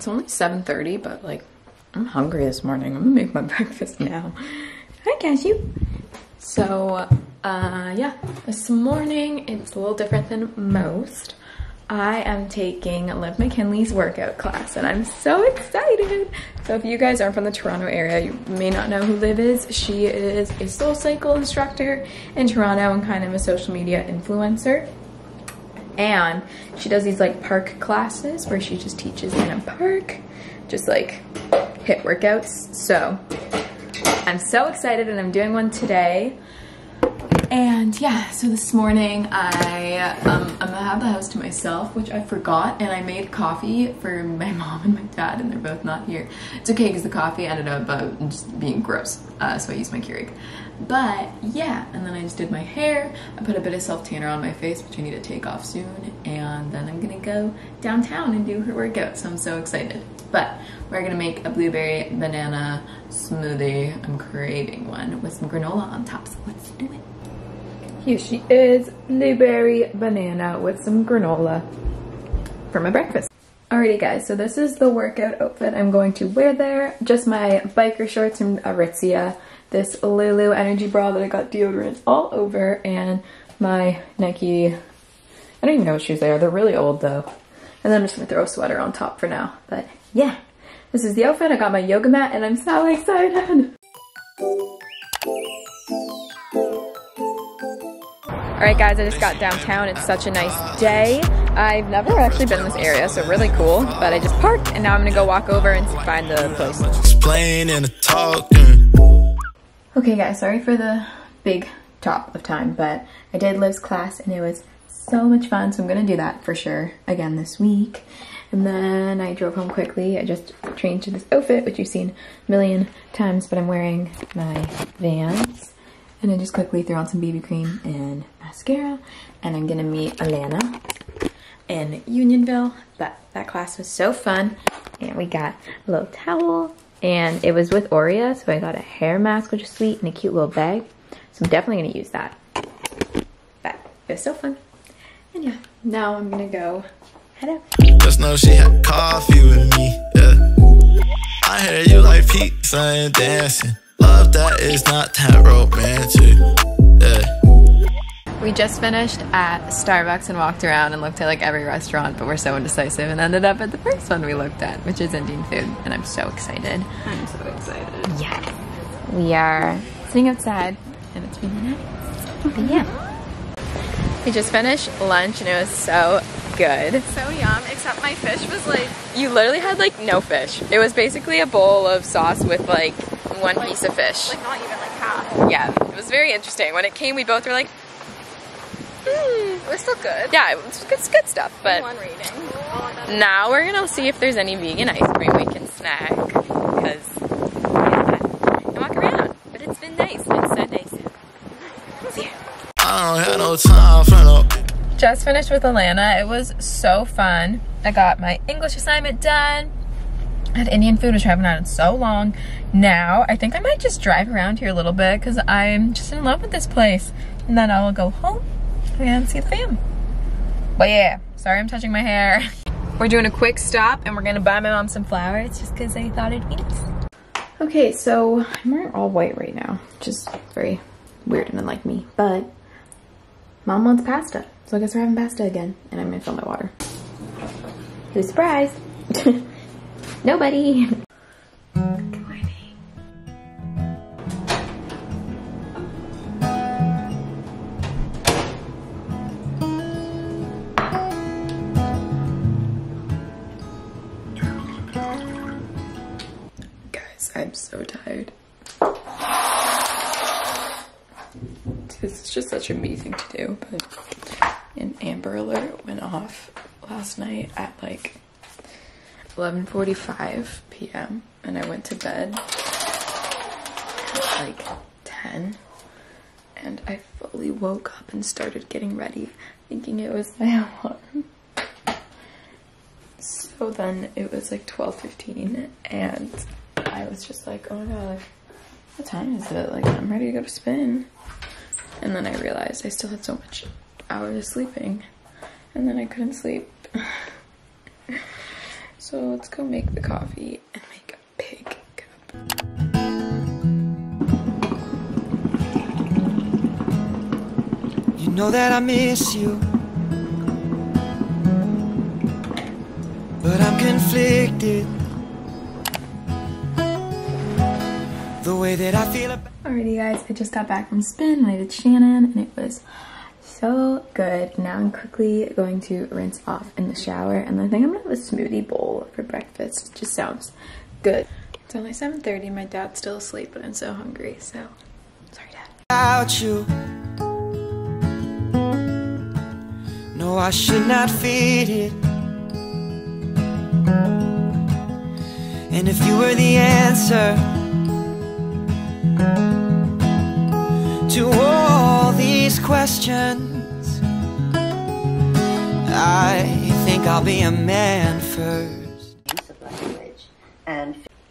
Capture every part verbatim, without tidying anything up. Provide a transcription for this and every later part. It's only seven thirty, but like, I'm hungry this morning. I'm gonna make my breakfast now. Hi, Cashew. So, uh, yeah, this morning it's a little different than most. I am taking Liv McKinley's workout class, and I'm so excited. So if you guys aren't from the Toronto area, you may not know who Liv is. She is a Soul Cycle instructor in Toronto and kind of a social media influencer. And she does these like park classes where she just teaches in a park, just like HIIT workouts. So I'm so excited, and I'm doing one today. And yeah, so this morning I, um, I'm gonna have the house to myself, which I forgot, and I made coffee for my mom and my dad, and they're both not here. It's okay because the coffee ended up uh, just being gross, uh, so I used my Keurig. But yeah, and then I just did my hair. I put a bit of self-tanner on my face, which I need to take off soon, and then I'm gonna go downtown and do her workout, so I'm so excited. But we're gonna make a blueberry banana smoothie. I'm craving one with some granola on top, so let's do it. Here she is, blueberry banana with some granola for my breakfast. Alrighty guys, so this is the workout outfit I'm going to wear there. Just my biker shorts from Aritzia, this Lulu energy bra that I got deodorant all over, and my Nike, I don't even know what shoes they are, they're really old though. And then I'm just gonna throw a sweater on top for now. But yeah, this is the outfit. I got my yoga mat and I'm so excited. Alright guys, I just got downtown. It's such a nice day. I've never actually been in this area, so really cool. But I just parked, and now I'm gonna go walk over and find the place. Okay guys, sorry for the big top of time, but I did Liv's class and it was so much fun, so I'm gonna do that for sure again this week. And then I drove home quickly. I just changed to this outfit, which you've seen a million times, but I'm wearing my Vans. And I just quickly threw on some B B cream and mascara, and I'm gonna meet Alana in Unionville. But that class was so fun, and we got a little towel, and it was with Orea, so I got a hair mask, which is sweet, and a cute little bag. So I'm definitely gonna use that. But it was so fun. And yeah, now I'm gonna go head out. Just know she had coffee with me, yeah. I hear you like pizza and dancing. Love that is not that romantic, yeah. We just finished at Starbucks and walked around and looked at like every restaurant, but we're so indecisive and ended up at the first one we looked at, which is Indian food, and I'm so excited. I'm so excited. Yeah. We are sitting outside and it's really nice. But yeah. We just finished lunch and it was so good. So yum, except my fish was like... You literally had like no fish. It was basically a bowl of sauce with like one like, piece of fish. Like not even like half. Yeah, it was very interesting. When it came, we both were like, mm. It was still good. Yeah, it was, it's good stuff, but one rating. Oh, now we're gonna see if there's any vegan ice cream we can snack, because yeah, and walk around. But it's been nice, it's so nice. Yeah. I don't have no time for no. Just finished with Alana, it was so fun. I got my English assignment done. I had Indian food, which I haven't had in so long. Now, I think I might just drive around here a little bit because I'm just in love with this place. And then I will go home and see the fam. But yeah, sorry I'm touching my hair. We're doing a quick stop and we're gonna buy my mom some flowers just because I thought it'd be nice. Okay, so I'm wearing all white right now, which is very weird and unlike me. But mom wants pasta, so I guess we're having pasta again. And I'm gonna fill my water. Who's surprised? Nobody. Good morning. Guys, I'm so tired. This is just such a me thing to do, but an Amber Alert went off last night at like eleven forty-five p m and I went to bed at like ten, and I fully woke up and started getting ready thinking it was my alarm. So then it was like twelve fifteen and I was just like, oh my god, like, what time is it? Like, I'm ready to go to spin. And then I realized I still had so much hours of sleeping, and then I couldn't sleep. So let's go make the coffee and make a big cup. You know that I miss you, but I'm conflicted the way that I feel about. Alrighty guys, I just got back from spin and I did Shannon and it was so good. Now I'm quickly going to rinse off in the shower and I think I'm gonna have a smoothie bowl for breakfast. It just sounds good. It's only seven thirty, my dad's still asleep but I'm so hungry, so sorry dad. About you. No, I should not feed it. And if you were the answer to all these questions, I think I'll be a man first.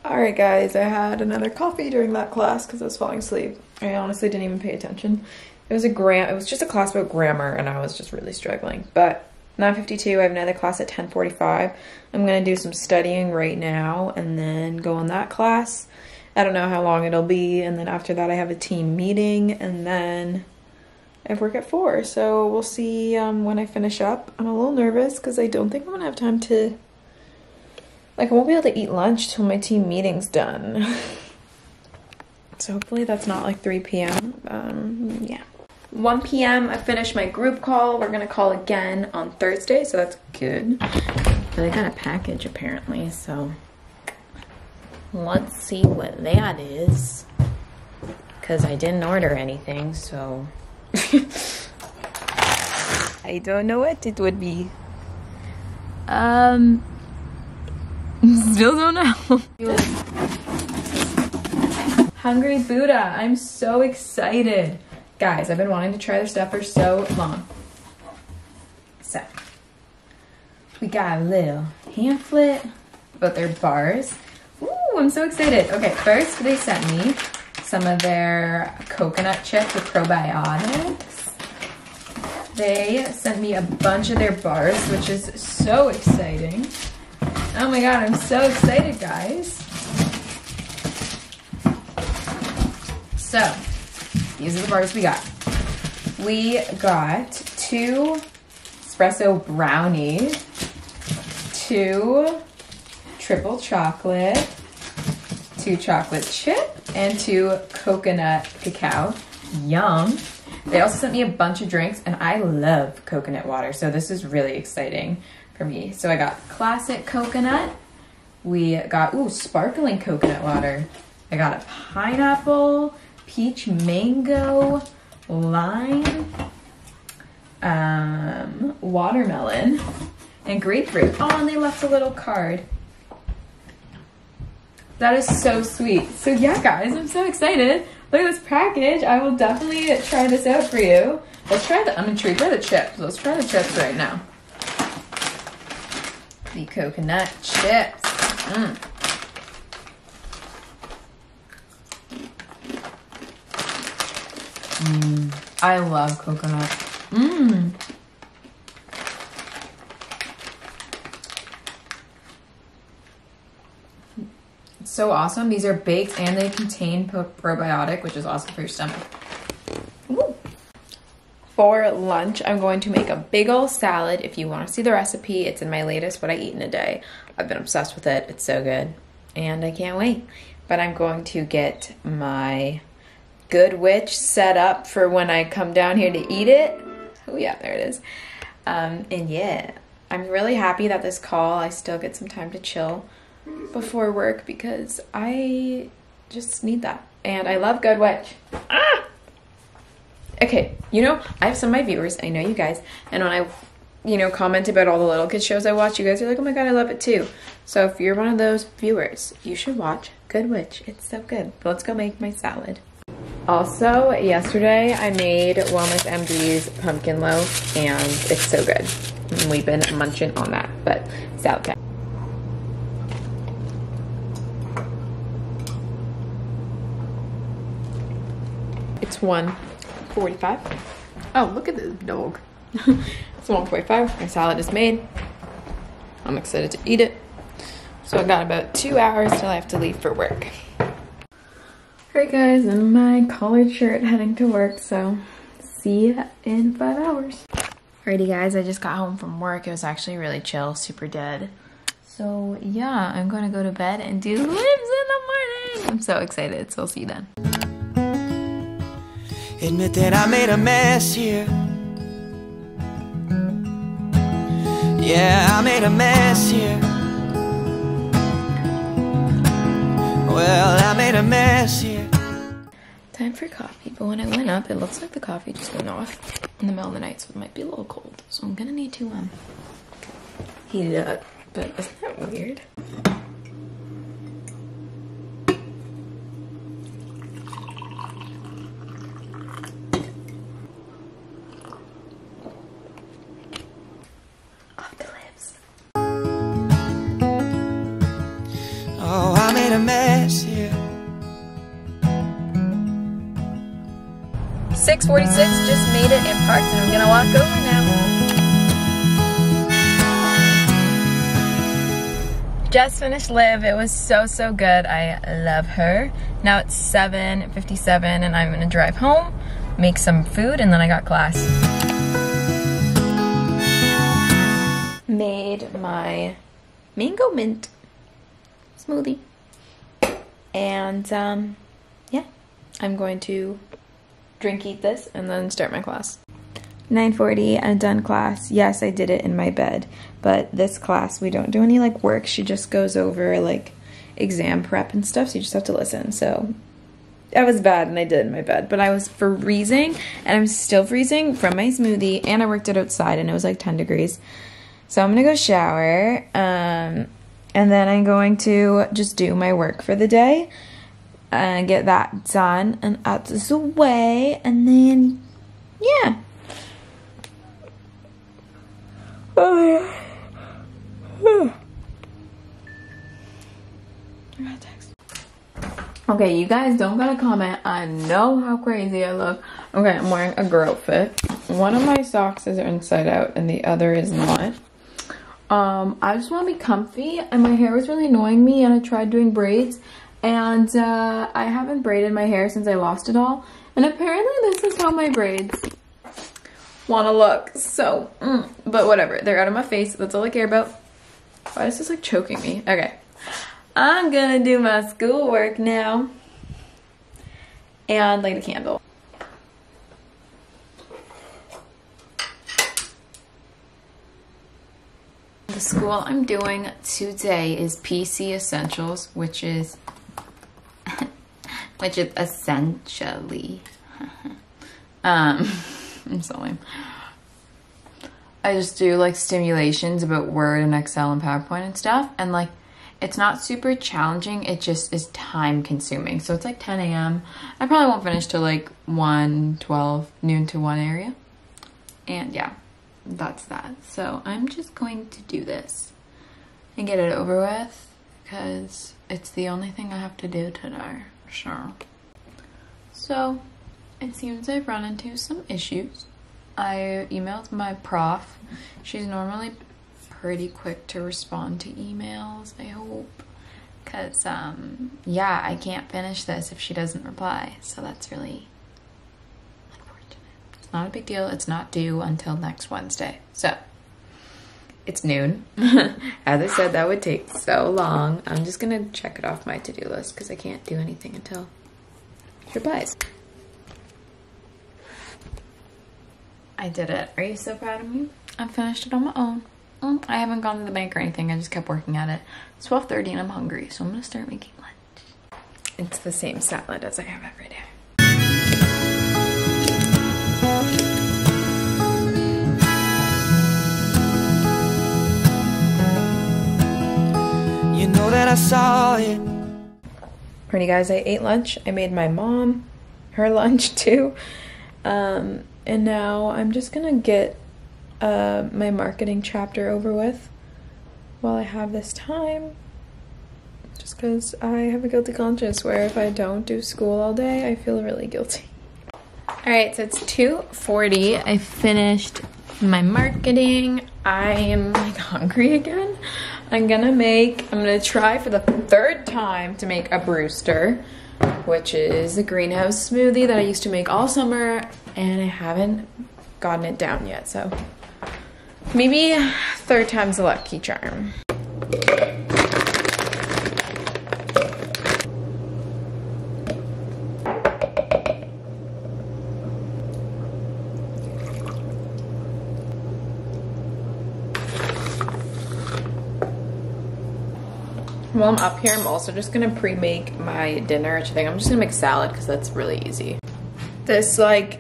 Alright guys, I had another coffee during that class because I was falling asleep. I honestly didn't even pay attention. It was a gram- it was just a class about grammar and I was just really struggling. But nine fifty-two, I have another class at ten forty-five. I'm gonna do some studying right now and then go on that class. I don't know how long it'll be, and then after that I have a team meeting, and then I work at four, so we'll see um, when I finish up. I'm a little nervous because I don't think I'm going to have time to, like, I won't be able to eat lunch till my team meeting's done. So hopefully that's not like three p m Um, yeah. one p m I finished my group call. We're going to call again on Thursday, so that's good. But I got a package apparently, so let's see what that is, because I didn't order anything, so I don't know what it would be. Um, still don't know. Hungry Buddha, I'm so excited. Guys, I've been wanting to try their stuff for so long. So, we got a little pamphlet about their bars. I'm so excited. Okay, first they sent me some of their coconut chips with probiotics. They sent me a bunch of their bars, which is so exciting. Oh my god, I'm so excited, guys. So, these are the bars we got. We got two espresso brownies, two triple chocolate, two chocolate chip, and two coconut cacao. Yum. They also sent me a bunch of drinks, and I love coconut water, so this is really exciting for me. So I got classic coconut. We got, ooh, sparkling coconut water. I got a pineapple, peach mango, lime, um, watermelon, and grapefruit. Oh, and they left a little card. That is so sweet. So yeah, guys, I'm so excited. Look at this package. I will definitely try this out for you. Let's try the, I'm intrigued by the chips. Let's try the chips right now. The coconut chips. Mm. Mm. I love coconut. Mmm. So awesome. These are baked and they contain probiotic, which is awesome for your stomach. Ooh. For lunch, I'm going to make a big ol' salad. If you want to see the recipe, it's in my latest What I Eat in a Day. I've been obsessed with it. It's so good. And I can't wait. But I'm going to get my Good Witch set up for when I come down here to eat it. Oh yeah, there it is. Um, and yeah, I'm really happy that this call, I still get some time to chill before work because I just need that. And I love Good Witch. Ah! Okay, you know, I have some of my viewers, I know you guys, and when I, you know, comment about all the little kids shows I watch, you guys are like, oh my god, I love it too. So if you're one of those viewers, you should watch Good Witch. It's so good. But let's go make my salad. Also, yesterday I made Wellness M D's pumpkin loaf and it's so good. And we've been munching on that, but salad time. It's one forty-five. Oh, look at this dog. It's one forty-five. My salad is made. I'm excited to eat it. So I've got about two hours till I have to leave for work. Alright guys, in my collared shirt heading to work, so see ya in five hours. Alrighty guys, I just got home from work. It was actually really chill, super dead. So yeah, I'm gonna go to bed and do lives in the morning. I'm so excited, so I'll see you then. Admit that I made a mess here. Yeah, I made a mess here. Well, I made a mess here. Time for coffee, but when I went up, it looks like the coffee just went off in the middle of the night, so it might be a little cold. So I'm gonna need to um heat it up, but isn't that weird? six forty-six, just made it in parks and I'm gonna walk over now. Just finished Liv. It was so, so good. I love her. Now it's seven fifty-seven and I'm gonna drive home, make some food, and then I got class. Made my mango mint smoothie. And um, yeah, I'm going to drink, eat this, and then start my class. nine forty, I'm done class. Yes, I did it in my bed, but this class, we don't do any like work. She just goes over like exam prep and stuff, so you just have to listen. So that was bad, and I did it in my bed, but I was freezing, and I'm still freezing from my smoothie, and I worked it outside, and it was like ten degrees. So I'm gonna go shower, um, and then I'm going to just do my work for the day. And get that done and out this way, and then yeah. Oh, yeah. I got a text. Okay, you guys don't gotta comment. I know how crazy I look. Okay, I'm wearing a girl fit. One of my socks is inside out, and the other is not. Um, I just want to be comfy, and my hair was really annoying me, and I tried doing braids. And uh, I haven't braided my hair since I lost it all. And apparently this is how my braids want to look. So, mm, but whatever. They're out of my face. That's all I care about. Why is this like choking me? Okay. I'm going to do my schoolwork now. And light a candle. The school I'm doing today is P C Essentials, which is... which is essentially, um, I'm so lame. I just do like stimulations about Word and Excel and PowerPoint and stuff. And like, it's not super challenging. It just is time consuming. So it's like ten A M I probably won't finish till like one, twelve, noon to one area. And yeah, that's that. So I'm just going to do this and get it over with because it's the only thing I have to do today. Sure. So it seems I've run into some issues. I emailed my prof. She's normally pretty quick to respond to emails, I hope, because um yeah, I can't finish this if she doesn't reply, so that's really unfortunate. It's not a big deal. It's not due until next Wednesday, so it's noon. As I said, that would take so long. I'm just gonna check it off my to-do list because I can't do anything until she replies. I did it. Are you so proud of me? I finished it on my own. Mm, I haven't gone to the bank or anything. I just kept working at it. It's twelve thirty and I'm hungry, so I'm gonna start making lunch. It's the same salad as I have every day. I saw it. Alrighty guys, I ate lunch. I made my mom her lunch too. Um, and now I'm just gonna get uh, my marketing chapter over with while I have this time. Just because I have a guilty conscience where if I don't do school all day, I feel really guilty. Alright, so it's two forty. I finished my marketing. I am like hungry again. I'm gonna make, I'm gonna try for the third time to make a brewster, which is a greenhouse smoothie that I used to make all summer, and I haven't gotten it down yet, so maybe third time's a lucky charm. While I'm up here, I'm also just gonna pre-make my dinner, which I think I'm just gonna make salad because that's really easy. This, like,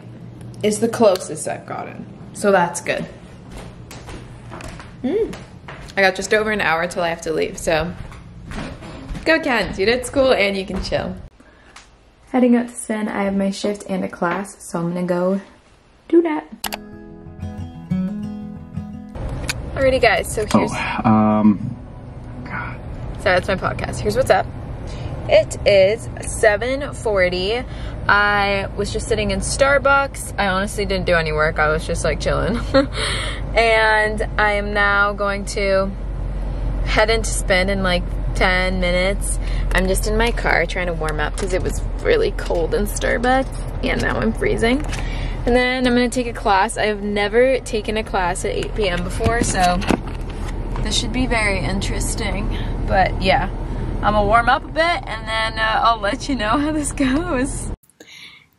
is the closest I've gotten, so that's good. Mm. I got just over an hour till I have to leave, so go Kens, you did school and you can chill. Heading out to spin, I have my shift and a class, so I'm gonna go do that. Alrighty guys, so here's... Oh, um... Sorry, that's my podcast. Here's what's up. It is seven forty. I was just sitting in Starbucks. I honestly didn't do any work. I was just like chilling. And I am now going to head into spin in like ten minutes. I'm just in my car trying to warm up because it was really cold in Starbucks and now I'm freezing. And then I'm going to take a class. I've never taken a class at eight p m before, so this should be very interesting. But yeah, I'm gonna warm up a bit and then uh, I'll let you know how this goes.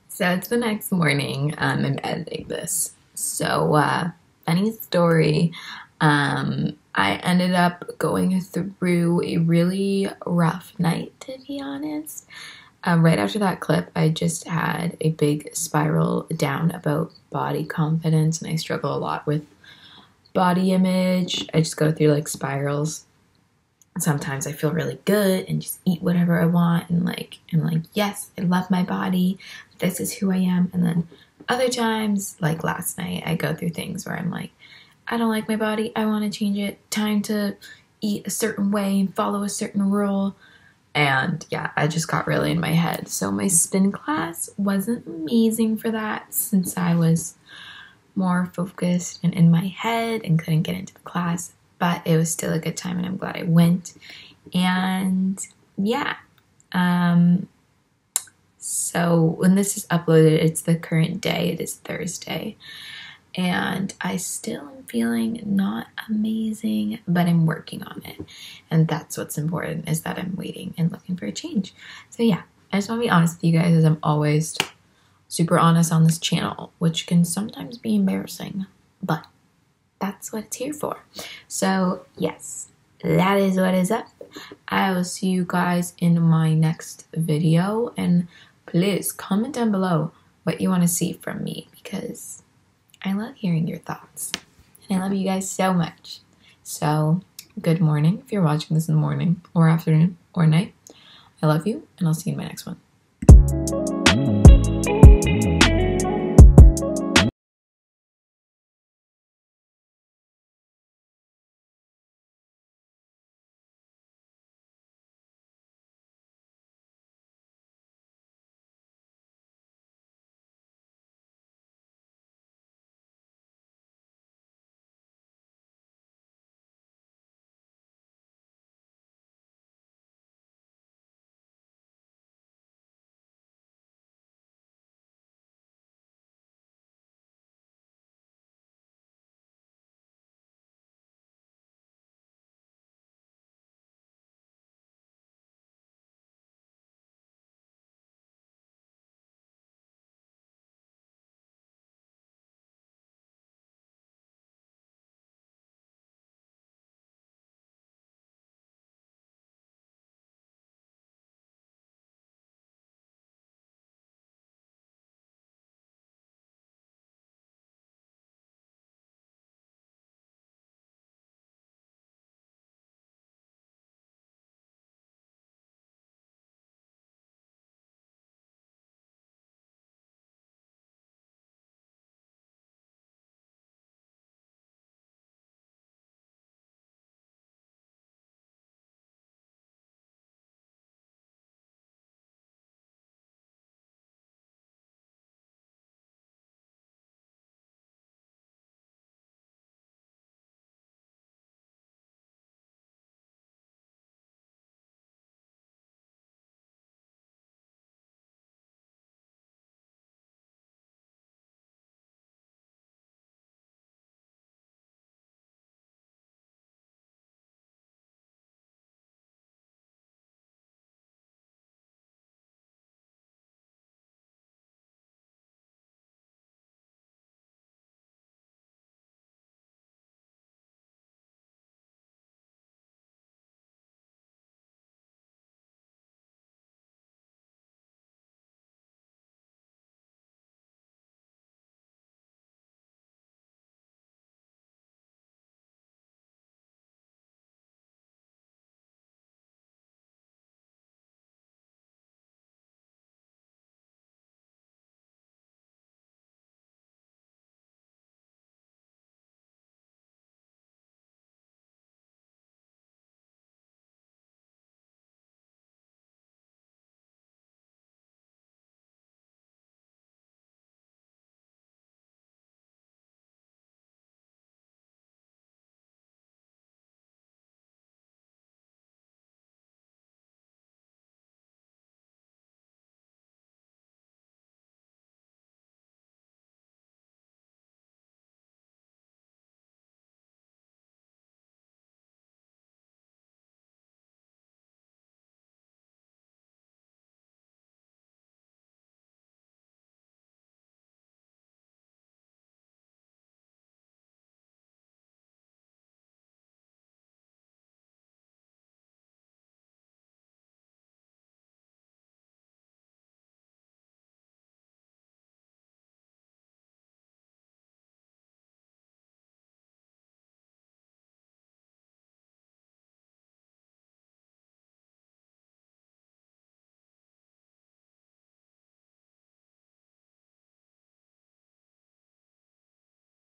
So it's the next morning, um, I'm editing this. So uh, funny story, um, I ended up going through a really rough night, to be honest. Um, right after that clip, I just had a big spiral down about body confidence, and I struggle a lot with body image. I just go through like spirals. Sometimes I feel really good and just eat whatever I want and like I'm like, yes, I love my body, this is who I am. And then other times, like last night, I go through things where I'm like, I don't like my body, I want to change it, time to eat a certain way and follow a certain rule. And yeah, I just got really in my head. So my spin class wasn't amazing for that, since I was more focused and in my head and couldn't get into the class. But it was still a good time and I'm glad I went. And yeah, um, so when this is uploaded, it's the current day, it is Thursday. And I still am feeling not amazing, but I'm working on it. And that's what's important, is that I'm waiting and looking for a change. So yeah, I just wanna be honest with you guys, as I'm always super honest on this channel, which can sometimes be embarrassing, but that's what it's here for. So yes, that is what is up. I will see you guys in my next video, and please comment down below what you want to see from me, because I love hearing your thoughts and I love you guys so much. So good morning if you're watching this in the morning or afternoon or night. I love you and I'll see you in my next one.